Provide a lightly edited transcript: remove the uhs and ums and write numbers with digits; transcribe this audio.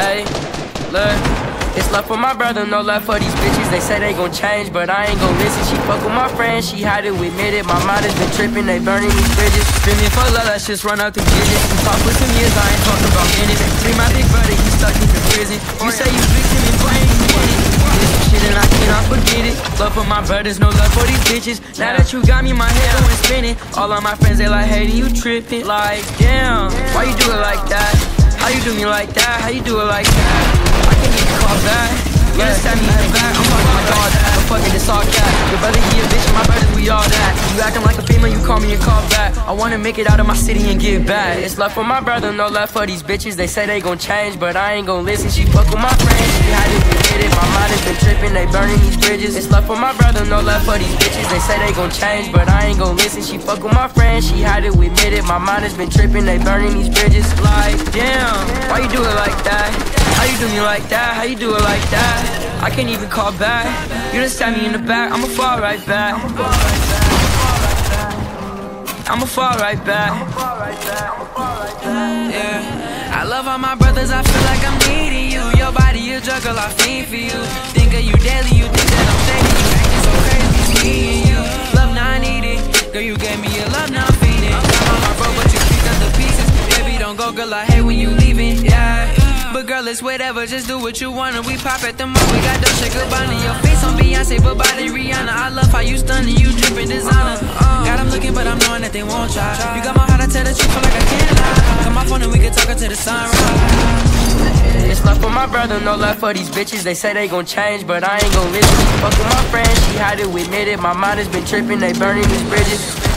Hey, look. It's love for my brother, no love for these bitches. They say they gon' change, but I ain't gon' listen. She fuck with my friends, she hide it, admit it. My mind has been trippin', they burning these bridges. Screaming for love, that's just run out the digits. You talk for 2 years, I ain't talking about minutes. See my big brother, he stuck in the prison. You say you victim and blame this shit and I cannot forget it. Love for my brothers, no love for these bitches. Now that you got me, my head going spinning. All of my friends, they like hating, you trippin'. Like, damn, why you do it like that? How you do me like that? How you do it like that? You understand me in back, I'm fucking like all that. I'm fucking this all cat. Your brother, he a bitch, and my brothers, we all that. You acting like a female, you call me a call back. I wanna make it out of my city and get back. It's love for my brother, no love for these bitches. They say they gon' change, but I ain't gon' listen. She fuck with my friends, she hide it, admit it. My mind has been trippin', they burning these bridges. It's love for my brother, no love for these bitches. They say they gon' change, but I ain't gon' listen. She fuck with my friends, she hide it, admit it. My mind has been trippin', they burning these bridges. Like, damn, why you do it like that? How you do me like that? How you do it like that? I can't even call back. You just stab me in the back, I'ma fall right back. I'ma fall right back. Yeah. I love all my brothers, I feel like I'm needing you. Your body a drug, girl, I fiend for you. Think of you daily, you think that I'm dating you. Acting so crazy, seeing you. Love, now I need it. Girl, you gave me your love, now I'm feeding. I'm down on my road, but you picked up the pieces. Baby, don't go, girl, I hate when you leaving, yeah. But girl, it's whatever, just do what you want. And we pop at the mall, we got Dolce & Gabbana. Your face on Beyonce, but body Rihanna. I love how you stunning, you drippin' designer. God, I'm looking, but I'm knowing that they won't try. You got my heart, I tell the truth, feel like I can't lie. Come off on and we can talk until the sunrise. It's love for my brother, no love for these bitches. They say they gon' change, but I ain't gon' listen. Fuck with my friends, she hide it, admit it. My mind has been trippin', they burning these bridges.